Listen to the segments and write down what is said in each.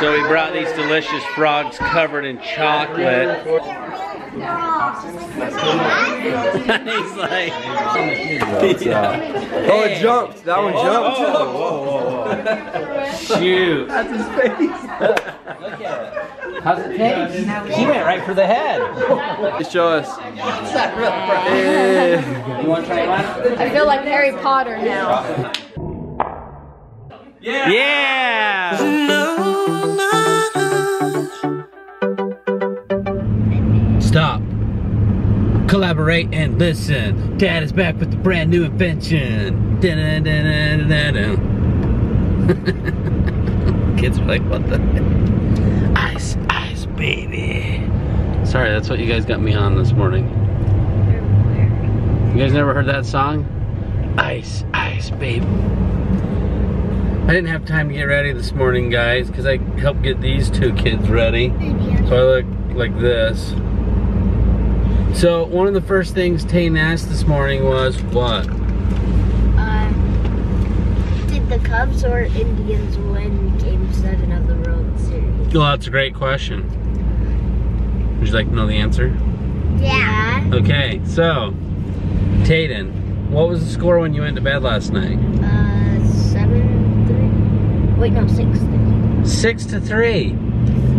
So we brought these delicious frogs covered in chocolate. And he's like, yeah. Oh, it jumped. That one jumped. Whoa, whoa, whoa. Shoot. That's his face. Look at it. How's it taste? She went right for the head. Show us. It's not real. You want to try one? I feel like Harry Potter now. Yeah! Yeah. Stop. Collaborate and listen. Dad is back with the brand new invention. Kids are like, what the heck? Ice, ice, baby. Sorry, that's what you guys got me on this morning. You guys never heard that song? Ice, ice, baby. I didn't have time to get ready this morning, guys, because I helped get these two kids ready. So I look like this. So one of the first things Tayden asked this morning was what? Did the Cubs or Indians win Game 7 of the World Series? Well, that's a great question. Would you like to know the answer? Yeah. Okay, so Tayden, what was the score when you went to bed last night? 6-3. 6-3.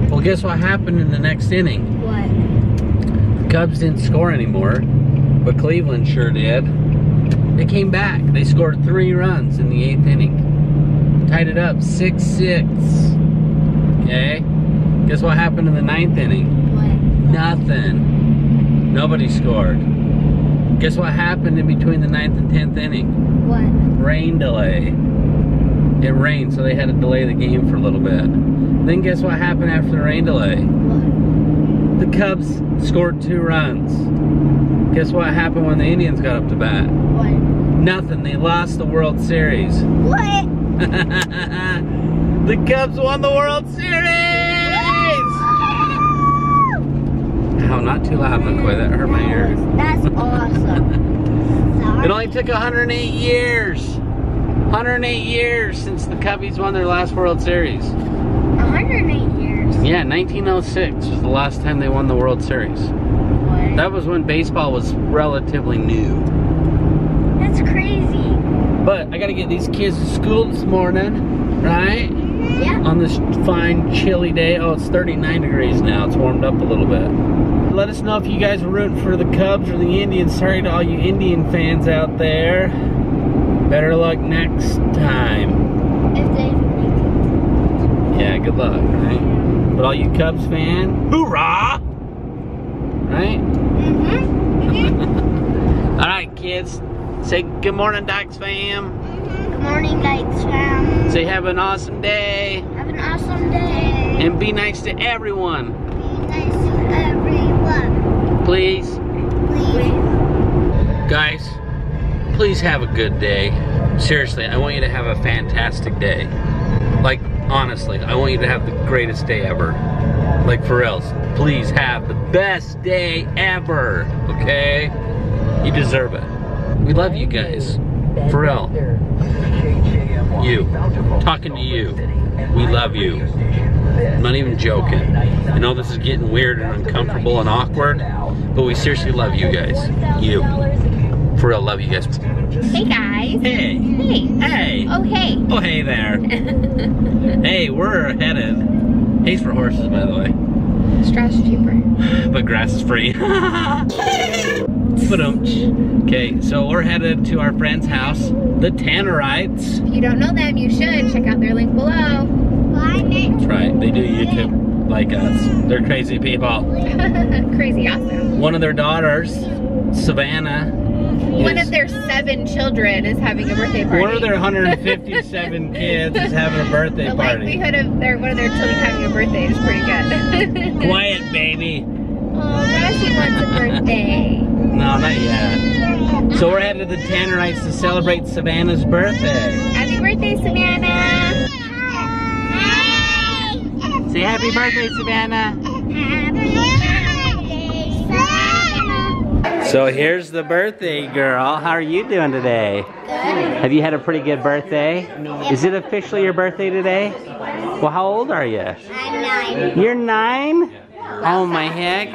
Well, guess what happened in the next inning? What? The Cubs didn't score anymore, but Cleveland sure did. They came back. They scored 3 runs in the 8th inning. Tied it up 6-6. Okay? Guess what happened in the 9th inning? What? Nothing. Nobody scored. Guess what happened in between the 9th and 10th inning? What? Rain delay. It rained, so they had to delay the game for a little bit. Then guess what happened after the rain delay? What? The Cubs scored 2 runs. Guess what happened when the Indians got up to bat? What? Nothing. They lost the World Series. What? The Cubs won the World Series! Wow, not too loud, Nikoi. That hurt my ear. That's awesome. Sorry. It only took 108 years. 108 years since the Cubbies won their last World Series. 108 years? Yeah, 1906 was the last time they won the World Series. What? That was when baseball was relatively new. That's crazy. But I gotta get these kids to school this morning, right? Yeah. On this fine chilly day. Oh, it's 39 degrees now. It's warmed up a little bit. Let us know if you guys were rooting for the Cubs or the Indians. Sorry to all you Indian fans out there. Better luck next time. If they make it. Yeah, good luck, right? But all you Cubs fans, hoorah! Right? Mm-hmm. Mm-hmm. All right, kids. Say good morning, Dykes fam. Mm-hmm. Good morning, Dykes fam. Say have an awesome day. Have an awesome day. And be nice to everyone. Be nice to everyone. Please. Please. Guys. Please have a good day. Seriously, I want you to have a fantastic day. Like, honestly, I want you to have the greatest day ever. Like Pharrell's, please have the best day ever, okay? You deserve it. We love you guys. Pharrell, you, talking to you, we love you. I'm not even joking. I know this is getting weird and uncomfortable and awkward, but we seriously love you guys. You. For real, love you guys. Hey guys. Hey. Hey. Hey. Oh hey. Oh hey there. Hey, we're headed. Hay's for horses, by the way. Strass cheaper. But grass is free. Okay, so we're headed to our friend's house, the Tannerites. If you don't know them, you should. Check out their link below. That's right, they do YouTube like us. They're crazy people. Crazy awesome. One of their daughters, Savannah. One of their 7 children is having a birthday party. One of their 157 kids is having a birthday party. The likelihood of one of their children having a birthday is pretty good. Quiet, baby. Oh, she wants a birthday. No, not yet. So we're headed to the Tannerites to celebrate Savannah's birthday. Happy birthday, Savannah. Hi. Say happy birthday, Savannah. Happy birthday. So here's the birthday girl. How are you doing today? Good. Have you had a pretty good birthday? Yep. Is it officially your birthday today? Well, how old are you? I'm 9. You're 9? Oh my heck.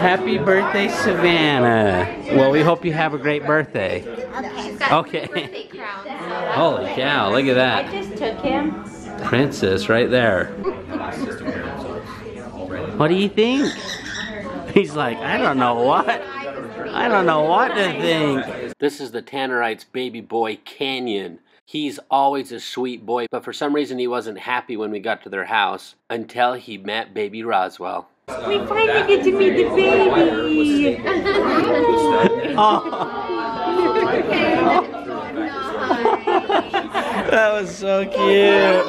Happy birthday, Savannah. Well, we hope you have a great birthday. Okay. Okay. Holy cow, look at that. I just took him. Princess right there. What do you think? He's like, I don't know what to think. This is the Tannerites' baby boy, Canyon. He's always a sweet boy, but for some reason he wasn't happy when we got to their house until he met baby Roswell. We finally get to meet the baby. Oh. That was so cute.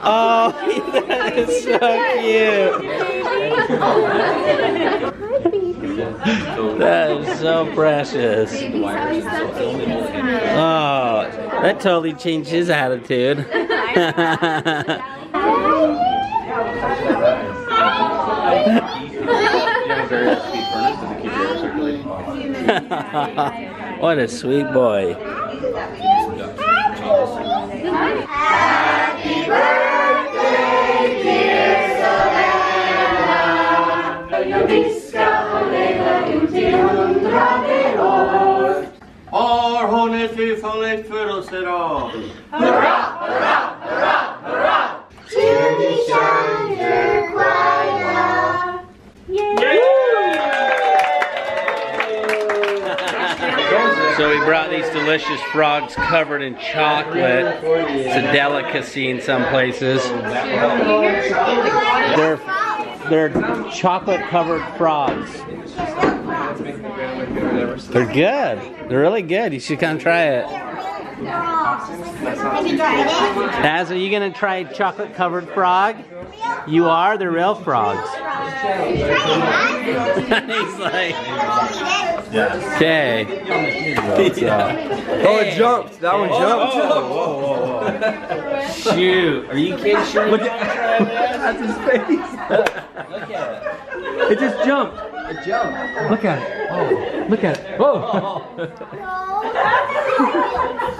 Oh, that is so cute. That is so precious. Oh, that totally changed his attitude. What a sweet boy. Happy birthday, dear Savannah. Our holy faith, holy fiddle, said all. Hurrah, hurrah, hurrah, hurrah. To be shunned, choir. So we brought these delicious frogs covered in chocolate. It's a delicacy in some places. They're chocolate-covered frogs. They're good. They're really good. You should come try it. Taz, are you gonna try a chocolate-covered frog? You are? They're real frogs. He's like, okay. Yeah. Oh, it jumped. That one jumped. Whoa. Shoot. Are you kidding? Sure. Look at his face. Look at it. It just jumped. It jumped. Look at it. Oh. Look at it. Whoa.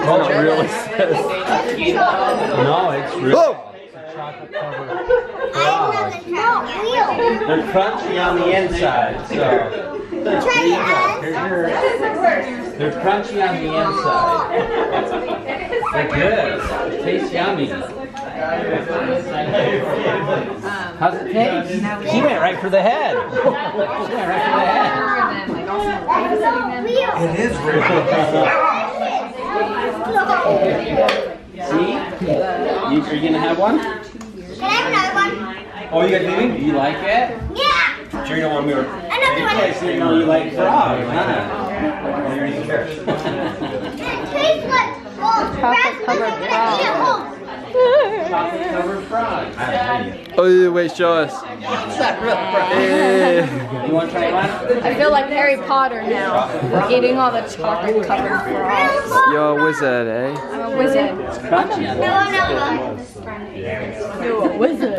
Oh, it really says. No, it's real. Whoa. They're crunchy on the inside, so. They're crunchy on the inside. They're good. It tastes yummy. How's it taste? She went right for the head. It is real. See? Are you gonna have one? Can I have another one? Oh, you guys leaving? You like it? Yeah! Sure you don't want me to... Another one! Place, you know you like frog, huh? You already care. It tastes like... Well, chocolate-covered frog. Chocolate-covered frog. Oh, wait, show us. It's not real frog. You want to try one? I feel like Harry Potter now. Eating all the chocolate-covered frogs. You're a wizard, eh? I'm a wizard. It's crunchy. You're a wizard.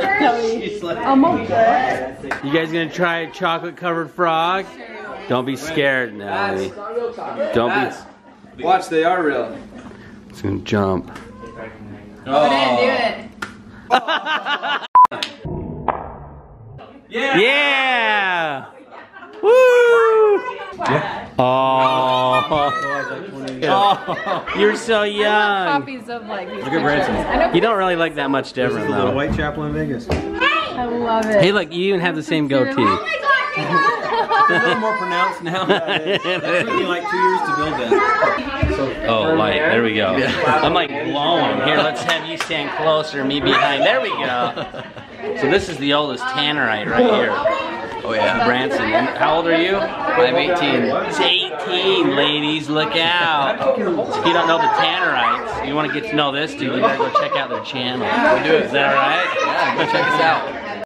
I'm okay. You guys gonna try a chocolate-covered frog? Don't be scared, Natalie. Don't be. Watch, they are real. It's gonna jump. Oh. Didn't do it. Yeah. Woo! Yeah. Oh, you're so young. I love copies of like. Look at Branson. You don't really look that much different though. Little white chapel in Vegas. I love it. Hey, look, you even have the same goatee. Oh my God! It's a little more pronounced now. It took me like 2 years to build that. So, oh, light. There we go. Yeah. I'm like glowing. Here, let's have you stand closer, me behind. There we go. So this is the oldest Tannerite right here. Oh yeah. Branson. And how old are you? I'm 18. He's 18, ladies. Look out. If you don't know the Tannerites, you want to get to know this dude, you gotta go check out their channel. We do it. Is that alright? Yeah, go check us out.